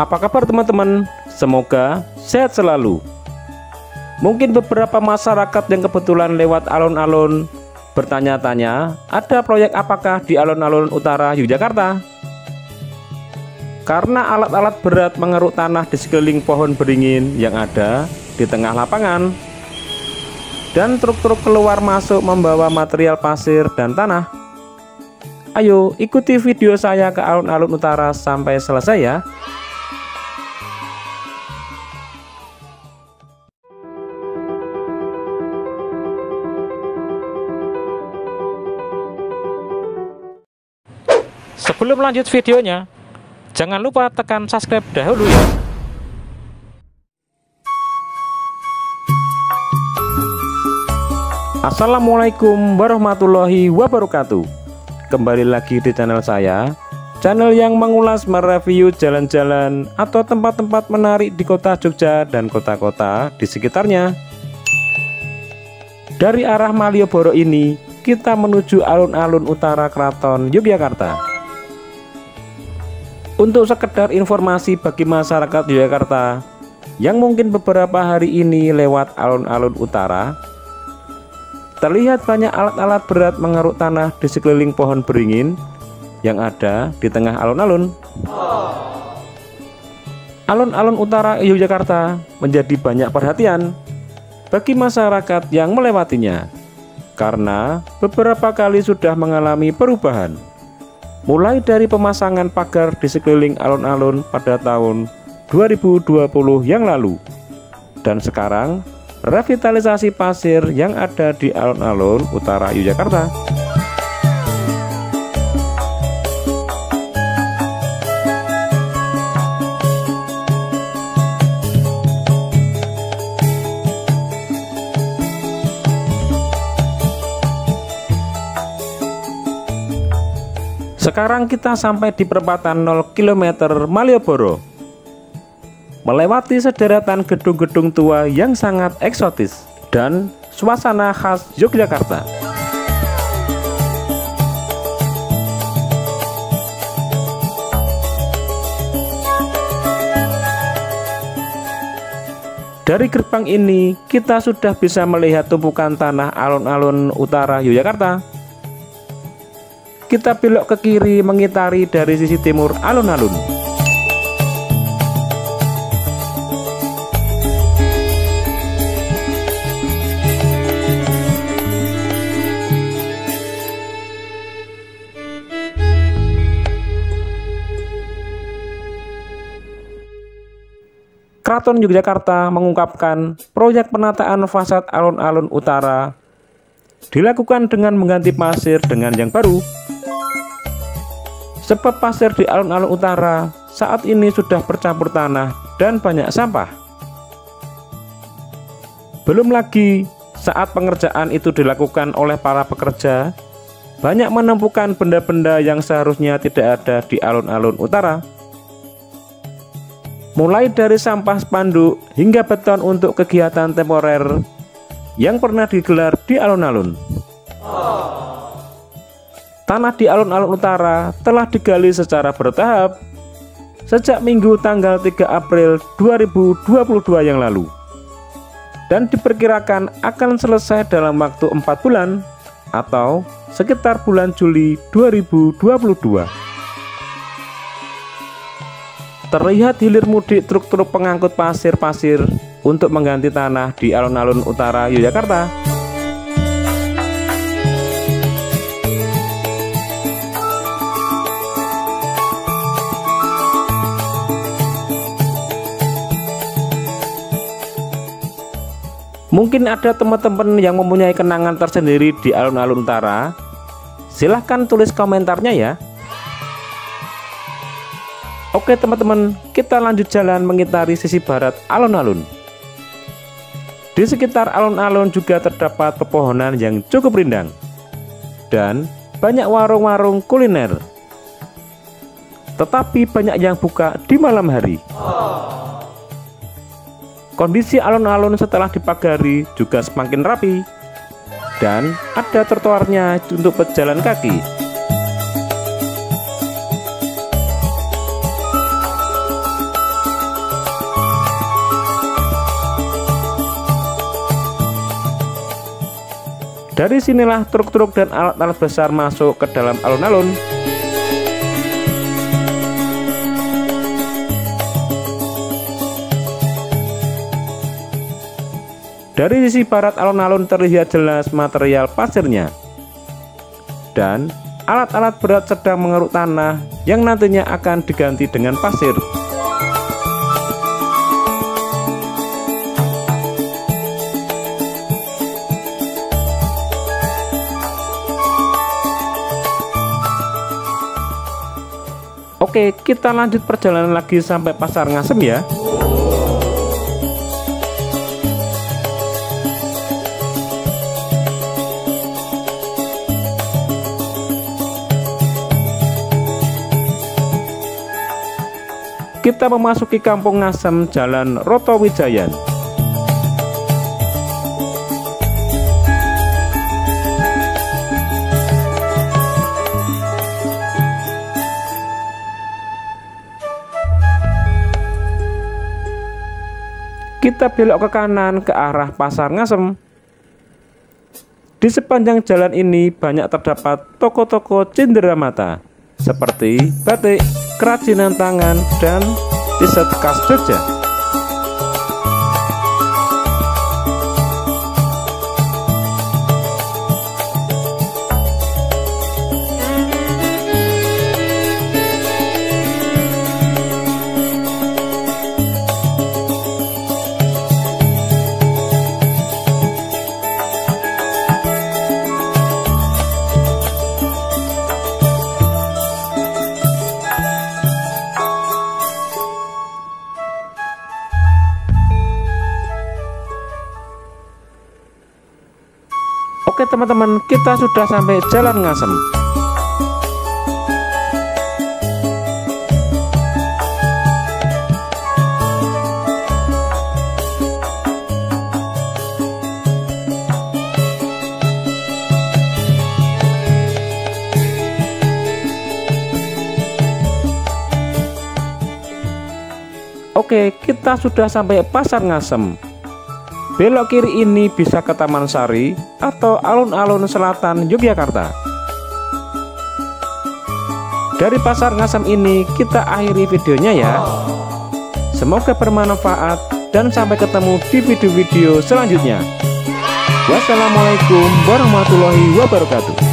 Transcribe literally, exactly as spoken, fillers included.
Apa kabar teman-teman? Semoga sehat selalu. Mungkin beberapa masyarakat yang kebetulan lewat alun-alun bertanya-tanya, ada proyek apakah di alun-alun utara Yogyakarta? Karena alat-alat berat mengeruk tanah di sekeliling pohon beringin yang ada di tengah lapangan, dan truk-truk keluar masuk membawa material pasir dan tanah. Ayo ikuti video saya ke alun-alun utara sampai selesai ya. Sebelum lanjut videonya, jangan lupa tekan subscribe dahulu ya. Assalamualaikum warahmatullahi wabarakatuh. Kembali lagi di channel saya, channel yang mengulas, mereview jalan-jalan atau tempat-tempat menarik di kota Jogja dan kota-kota di sekitarnya. Dari arah Malioboro ini, kita menuju alun-alun utara Kraton Yogyakarta. Untuk sekedar informasi bagi masyarakat Yogyakarta yang mungkin beberapa hari ini lewat alun-alun utara, terlihat banyak alat-alat berat mengeruk tanah di sekeliling pohon beringin yang ada di tengah alun-alun. Alun-alun utara Yogyakarta menjadi banyak perhatian bagi masyarakat yang melewatinya, karena beberapa kali sudah mengalami perubahan, mulai dari pemasangan pagar di sekeliling alun-alun pada tahun dua ribu dua puluh yang lalu, dan sekarang revitalisasi pasir yang ada di alun-alun utara Yogyakarta. Sekarang kita sampai di perempatan nol kilometer Malioboro, melewati sederetan gedung-gedung tua yang sangat eksotis dan suasana khas Yogyakarta. Dari gerbang ini kita sudah bisa melihat tumpukan tanah alun-alun utara Yogyakarta. Kita belok ke kiri mengitari dari sisi timur alun-alun. Kraton Yogyakarta mengungkapkan proyek penataan fasad alun-alun utara dilakukan dengan mengganti pasir dengan yang baru. Sebab pasir di alun-alun utara saat ini sudah bercampur tanah dan banyak sampah. Belum lagi saat pengerjaan itu dilakukan oleh para pekerja, banyak menemukan benda-benda yang seharusnya tidak ada di alun-alun utara. Mulai dari sampah spanduk hingga beton untuk kegiatan temporer yang pernah digelar di alun-alun. Tanah di alun-alun utara telah digali secara bertahap sejak Minggu tanggal tiga April dua ribu dua puluh dua yang lalu, dan diperkirakan akan selesai dalam waktu empat bulan atau sekitar bulan Juli dua ribu dua puluh dua. Terlihat hilir mudik truk-truk pengangkut pasir-pasir untuk mengganti tanah di alun-alun utara Yogyakarta. Mungkin ada teman-teman yang mempunyai kenangan tersendiri di alun-alun utara. Silahkan tulis komentarnya ya. Oke teman-teman, kita lanjut jalan mengitari sisi barat alun-alun. Di sekitar alun-alun juga terdapat pepohonan yang cukup rindang dan banyak warung-warung kuliner. Tetapi banyak yang buka di malam hari. Kondisi alun-alun setelah dipagari juga semakin rapi, dan ada trotoarnya untuk pejalan kaki. Dari sinilah truk-truk dan alat-alat besar masuk ke dalam alun-alun. Dari sisi barat alun-alun terlihat jelas material pasirnya. Dan alat-alat berat sedang mengeruk tanah yang nantinya akan diganti dengan pasir. Oke, kita lanjut perjalanan lagi sampai Pasar Ngasem ya. Kita memasuki Kampung Ngasem, Jalan Rotowijayan. Kita belok ke kanan ke arah Pasar Ngasem. Di sepanjang jalan ini banyak terdapat toko-toko cenderamata seperti batik, kerajinan tangan, dan riset khas Jogja. Oke teman-teman, kita sudah sampai Jalan Ngasem. Oke, kita sudah sampai Pasar Ngasem. Belok kiri ini bisa ke Taman Sari atau alun-alun selatan Yogyakarta. Dari Pasar Ngasem ini kita akhiri videonya ya. Semoga bermanfaat dan sampai ketemu di video-video selanjutnya. Wassalamualaikum warahmatullahi wabarakatuh.